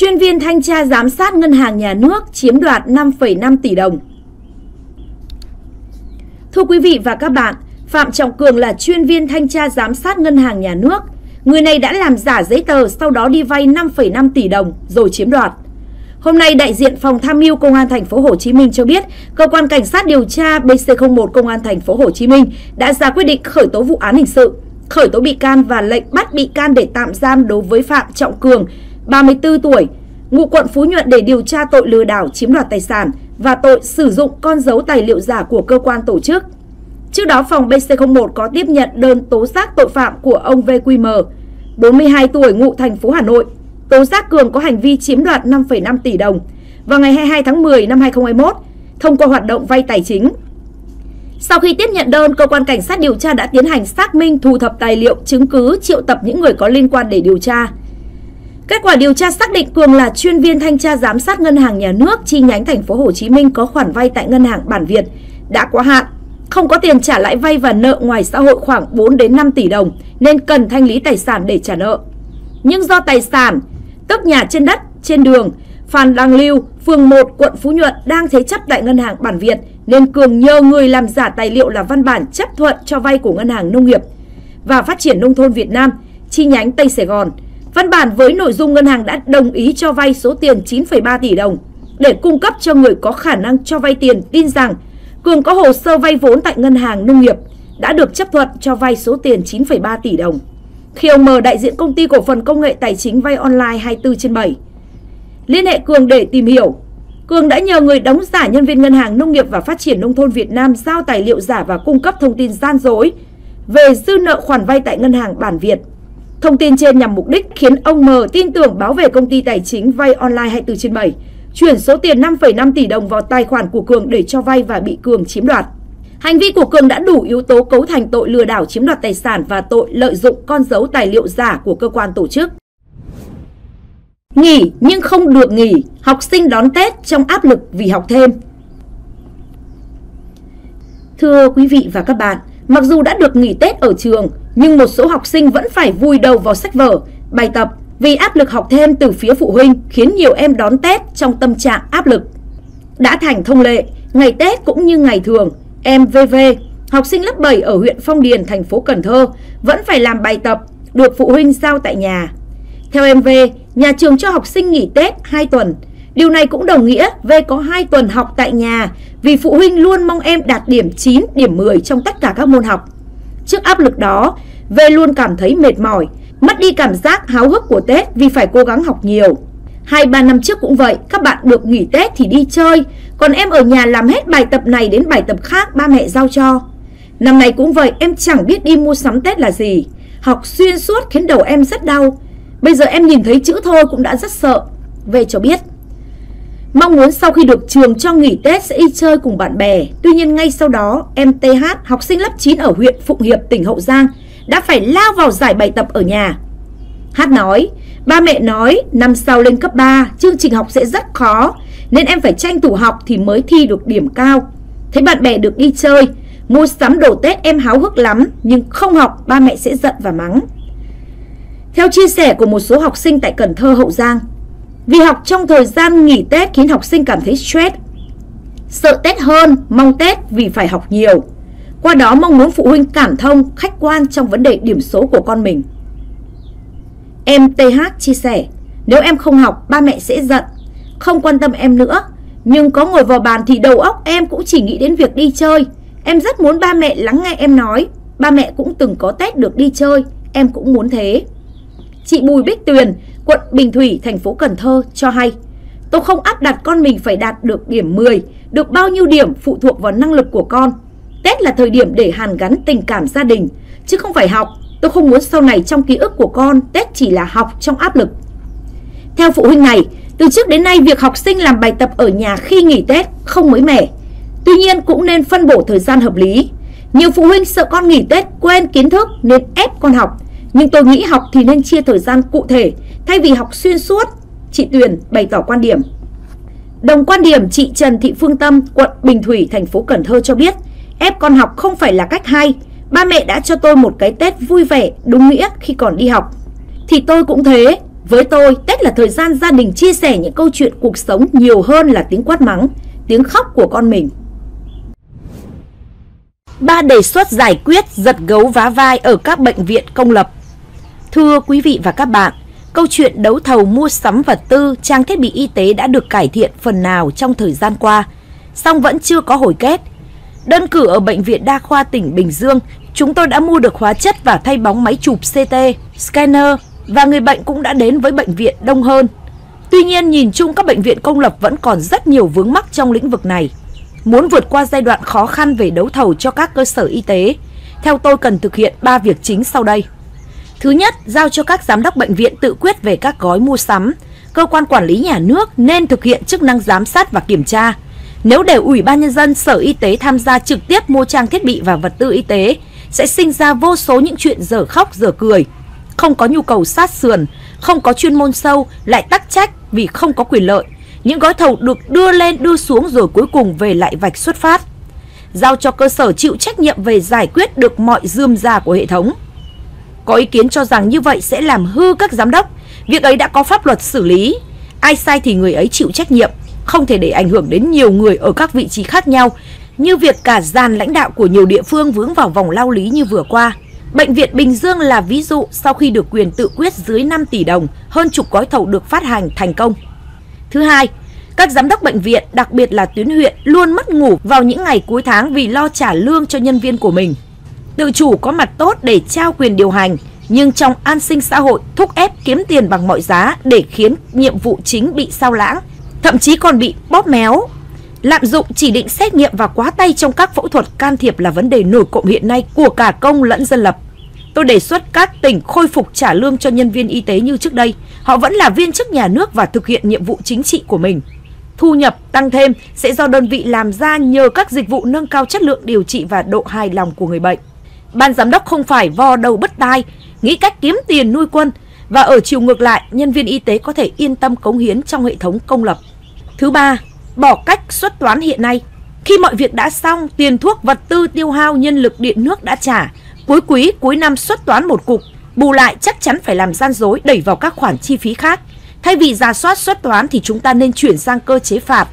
chuyên viên thanh tra giám sát Ngân hàng Nhà nước chiếm đoạt 5,5 tỷ đồng. Thưa quý vị và các bạn, Phạm Trọng Cường là chuyên viên thanh tra giám sát Ngân hàng Nhà nước. Người này đã làm giả giấy tờ, sau đó đi vay 5,5 tỷ đồng rồi chiếm đoạt. Hôm nay, đại diện phòng tham mưu Công an thành phố Hồ Chí Minh cho biết, cơ quan cảnh sát điều tra BC01 Công an thành phố Hồ Chí Minh đã ra quyết định khởi tố vụ án hình sự, khởi tố bị can và lệnh bắt bị can để tạm giam đối với Phạm Trọng Cường, 34 tuổi, ngụ quận Phú Nhuận để điều tra tội lừa đảo chiếm đoạt tài sản và tội sử dụng con dấu tài liệu giả của cơ quan tổ chức. Trước đó, phòng BC01 có tiếp nhận đơn tố giác tội phạm của ông VQM, 42 tuổi, ngụ thành phố Hà Nội, tố giác Cường có hành vi chiếm đoạt 5,5 tỷ đồng vào ngày 22 tháng 10 năm 2021 thông qua hoạt động vay tài chính. Sau khi tiếp nhận đơn, cơ quan cảnh sát điều tra đã tiến hành xác minh, thu thập tài liệu, chứng cứ, triệu tập những người có liên quan để điều tra. Kết quả điều tra xác định Cường là chuyên viên thanh tra giám sát Ngân hàng Nhà nước chi nhánh thành phố Hồ Chí Minh có khoản vay tại Ngân hàng Bản Việt đã quá hạn, không có tiền trả lãi vay và nợ ngoài xã hội khoảng 4 đến 5 tỷ đồng nên cần thanh lý tài sản để trả nợ. Nhưng do tài sản, tức nhà trên đất, trên đường Phan Đăng Lưu, phường 1, quận Phú Nhuận đang thế chấp tại Ngân hàng Bản Việt nên Cường nhờ người làm giả tài liệu là văn bản chấp thuận cho vay của Ngân hàng Nông nghiệp và Phát triển nông thôn Việt Nam chi nhánh Tây Sài Gòn. Văn bản với nội dung ngân hàng đã đồng ý cho vay số tiền 9,3 tỷ đồng để cung cấp cho người có khả năng cho vay tiền tin rằng Cường có hồ sơ vay vốn tại Ngân hàng Nông nghiệp đã được chấp thuận cho vay số tiền 9,3 tỷ đồng. Khi ông M, đại diện công ty cổ phần công nghệ tài chính vay online 24/7, liên hệ Cường để tìm hiểu, Cường đã nhờ người đóng giả nhân viên Ngân hàng Nông nghiệp và Phát triển nông thôn Việt Nam giao tài liệu giả và cung cấp thông tin gian dối về dư nợ khoản vay tại Ngân hàng Bản Việt. Thông tin trên nhằm mục đích khiến ông M tin tưởng báo về công ty tài chính vay online 24/7, chuyển số tiền 5,5 tỷ đồng vào tài khoản của Cường để cho vay và bị Cường chiếm đoạt. Hành vi của Cường đã đủ yếu tố cấu thành tội lừa đảo chiếm đoạt tài sản và tội lợi dụng con dấu tài liệu giả của cơ quan tổ chức. Nghỉ nhưng không được nghỉ, học sinh đón Tết trong áp lực vì học thêm. Thưa quý vị và các bạn, mặc dù đã được nghỉ Tết ở trường, nhưng một số học sinh vẫn phải vùi đầu vào sách vở, bài tập vì áp lực học thêm từ phía phụ huynh khiến nhiều em đón Tết trong tâm trạng áp lực. Đã thành thông lệ, ngày Tết cũng như ngày thường, em VV, học sinh lớp 7 ở huyện Phong Điền, thành phố Cần Thơ, vẫn phải làm bài tập được phụ huynh giao tại nhà. Theo em V, nhà trường cho học sinh nghỉ Tết 2 tuần. Điều này cũng đồng nghĩa V có 2 tuần học tại nhà vì phụ huynh luôn mong em đạt điểm 9, điểm 10 trong tất cả các môn học. Trước áp lực đó, V luôn cảm thấy mệt mỏi, mất đi cảm giác háo hức của Tết vì phải cố gắng học nhiều. 2-3 năm trước cũng vậy, các bạn được nghỉ Tết thì đi chơi, còn em ở nhà làm hết bài tập này đến bài tập khác ba mẹ giao cho. Năm nay cũng vậy, em chẳng biết đi mua sắm Tết là gì. Học xuyên suốt khiến đầu em rất đau. Bây giờ em nhìn thấy chữ thôi cũng đã rất sợ, về cho biết. Mong muốn sau khi được trường cho nghỉ Tết sẽ đi chơi cùng bạn bè. Tuy nhiên ngay sau đó, em TH, học sinh lớp 9 ở huyện Phụng Hiệp, tỉnh Hậu Giang, đã phải lao vào giải bài tập ở nhà. Hát nói, ba mẹ nói năm sau lên cấp 3, chương trình học sẽ rất khó, nên em phải tranh thủ học thì mới thi được điểm cao. Thấy bạn bè được đi chơi, mua sắm đồ Tết em háo hức lắm, nhưng không học ba mẹ sẽ giận và mắng. Theo chia sẻ của một số học sinh tại Cần Thơ, Hậu Giang, vì học trong thời gian nghỉ Tết khiến học sinh cảm thấy stress, sợ Tết hơn, mong Tết vì phải học nhiều. Qua đó mong muốn phụ huynh cảm thông, khách quan trong vấn đề điểm số của con mình. Em TH chia sẻ, nếu em không học, ba mẹ sẽ giận, không quan tâm em nữa. Nhưng có ngồi vào bàn thì đầu óc em cũng chỉ nghĩ đến việc đi chơi. Em rất muốn ba mẹ lắng nghe em nói, ba mẹ cũng từng có Tết được đi chơi, em cũng muốn thế. Chị Bùi Bích Tuyền, quận Bình Thủy, thành phố Cần Thơ cho hay, tôi không áp đặt con mình phải đạt được điểm 10, được bao nhiêu điểm phụ thuộc vào năng lực của con. Tết là thời điểm để hàn gắn tình cảm gia đình, chứ không phải học. Tôi không muốn sau này trong ký ức của con, Tết chỉ là học trong áp lực. Theo phụ huynh này, từ trước đến nay việc học sinh làm bài tập ở nhà khi nghỉ Tết không mới mẻ. Tuy nhiên cũng nên phân bổ thời gian hợp lý. Nhiều phụ huynh sợ con nghỉ Tết quên kiến thức nên ép con học. Nhưng tôi nghĩ học thì nên chia thời gian cụ thể thay vì học xuyên suốt, chị Tuyền bày tỏ quan điểm. Đồng quan điểm chị Trần Thị Phương Tâm, quận Bình Thủy, thành phố Cần Thơ cho biết, ép con học không phải là cách hay. Ba mẹ đã cho tôi một cái Tết vui vẻ, đúng nghĩa khi còn đi học. Thì tôi cũng thế, Với tôi, Tết là thời gian gia đình chia sẻ những câu chuyện cuộc sống nhiều hơn là tiếng quát mắng, tiếng khóc của con mình. 3 đề xuất giải quyết giật gấu vá vai ở các bệnh viện công lập. Thưa quý vị và các bạn, câu chuyện đấu thầu mua sắm vật tư, trang thiết bị y tế đã được cải thiện phần nào trong thời gian qua, song vẫn chưa có hồi kết. Đơn cử ở Bệnh viện Đa Khoa tỉnh Bình Dương, chúng tôi đã mua được hóa chất và thay bóng máy chụp CT, scanner và người bệnh cũng đã đến với bệnh viện đông hơn. Tuy nhiên, nhìn chung các bệnh viện công lập vẫn còn rất nhiều vướng mắc trong lĩnh vực này. Muốn vượt qua giai đoạn khó khăn về đấu thầu cho các cơ sở y tế, theo tôi cần thực hiện 3 việc chính sau đây. Thứ nhất, giao cho các giám đốc bệnh viện tự quyết về các gói mua sắm. Cơ quan quản lý nhà nước nên thực hiện chức năng giám sát và kiểm tra. Nếu để Ủy ban Nhân dân, Sở Y tế tham gia trực tiếp mua trang thiết bị và vật tư y tế, sẽ sinh ra vô số những chuyện dở khóc dở cười. Không có nhu cầu sát sườn, không có chuyên môn sâu, lại tắc trách vì không có quyền lợi. Những gói thầu được đưa lên đưa xuống rồi cuối cùng về lại vạch xuất phát. Giao cho cơ sở chịu trách nhiệm về giải quyết được mọi rườm rà của hệ thống. Có ý kiến cho rằng như vậy sẽ làm hư các giám đốc. Việc ấy đã có pháp luật xử lý. Ai sai thì người ấy chịu trách nhiệm. Không thể để ảnh hưởng đến nhiều người ở các vị trí khác nhau, như việc cả dàn lãnh đạo của nhiều địa phương vướng vào vòng lao lý như vừa qua. Bệnh viện Bình Dương là ví dụ, sau khi được quyền tự quyết dưới 5 tỷ đồng, hơn chục gói thầu được phát hành thành công. Thứ hai, các giám đốc bệnh viện, đặc biệt là tuyến huyện, luôn mất ngủ vào những ngày cuối tháng vì lo trả lương cho nhân viên của mình. Tự chủ có mặt tốt để trao quyền điều hành, nhưng trong an sinh xã hội thúc ép kiếm tiền bằng mọi giá để khiến nhiệm vụ chính bị sao lãng, thậm chí còn bị bóp méo. Lạm dụng chỉ định xét nghiệm và quá tay trong các phẫu thuật can thiệp là vấn đề nổi cộm hiện nay của cả công lẫn dân lập. Tôi đề xuất các tỉnh khôi phục trả lương cho nhân viên y tế như trước đây. Họ vẫn là viên chức nhà nước và thực hiện nhiệm vụ chính trị của mình. Thu nhập tăng thêm sẽ do đơn vị làm ra nhờ các dịch vụ nâng cao chất lượng điều trị và độ hài lòng của người bệnh. Ban giám đốc không phải vò đầu bứt tai, nghĩ cách kiếm tiền nuôi quân, và ở chiều ngược lại, nhân viên y tế có thể yên tâm cống hiến trong hệ thống công lập. Thứ ba, bỏ cách xuất toán hiện nay. Khi mọi việc đã xong, tiền thuốc, vật tư, tiêu hao, nhân lực, điện nước đã trả, cuối quý, cuối năm xuất toán một cục, bù lại chắc chắn phải làm gian dối đẩy vào các khoản chi phí khác. Thay vì rà soát xuất toán thì chúng ta nên chuyển sang cơ chế phạt.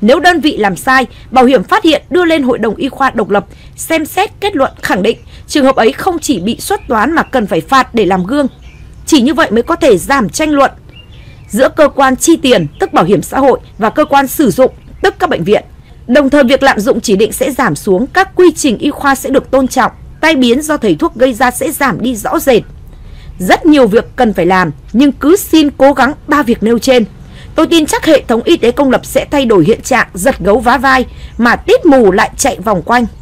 Nếu đơn vị làm sai, bảo hiểm phát hiện đưa lên Hội đồng Y khoa độc lập, xem xét kết luận khẳng định, trường hợp ấy không chỉ bị xuất toán mà cần phải phạt để làm gương. Chỉ như vậy mới có thể giảm tranh luận giữa cơ quan chi tiền, tức bảo hiểm xã hội, và cơ quan sử dụng, tức các bệnh viện. Đồng thời việc lạm dụng chỉ định sẽ giảm xuống, các quy trình y khoa sẽ được tôn trọng, tai biến do thầy thuốc gây ra sẽ giảm đi rõ rệt. Rất nhiều việc cần phải làm, nhưng cứ xin cố gắng 3 việc nêu trên. Tôi tin chắc hệ thống y tế công lập sẽ thay đổi hiện trạng giật gấu vá vai mà tít mù lại chạy vòng quanh.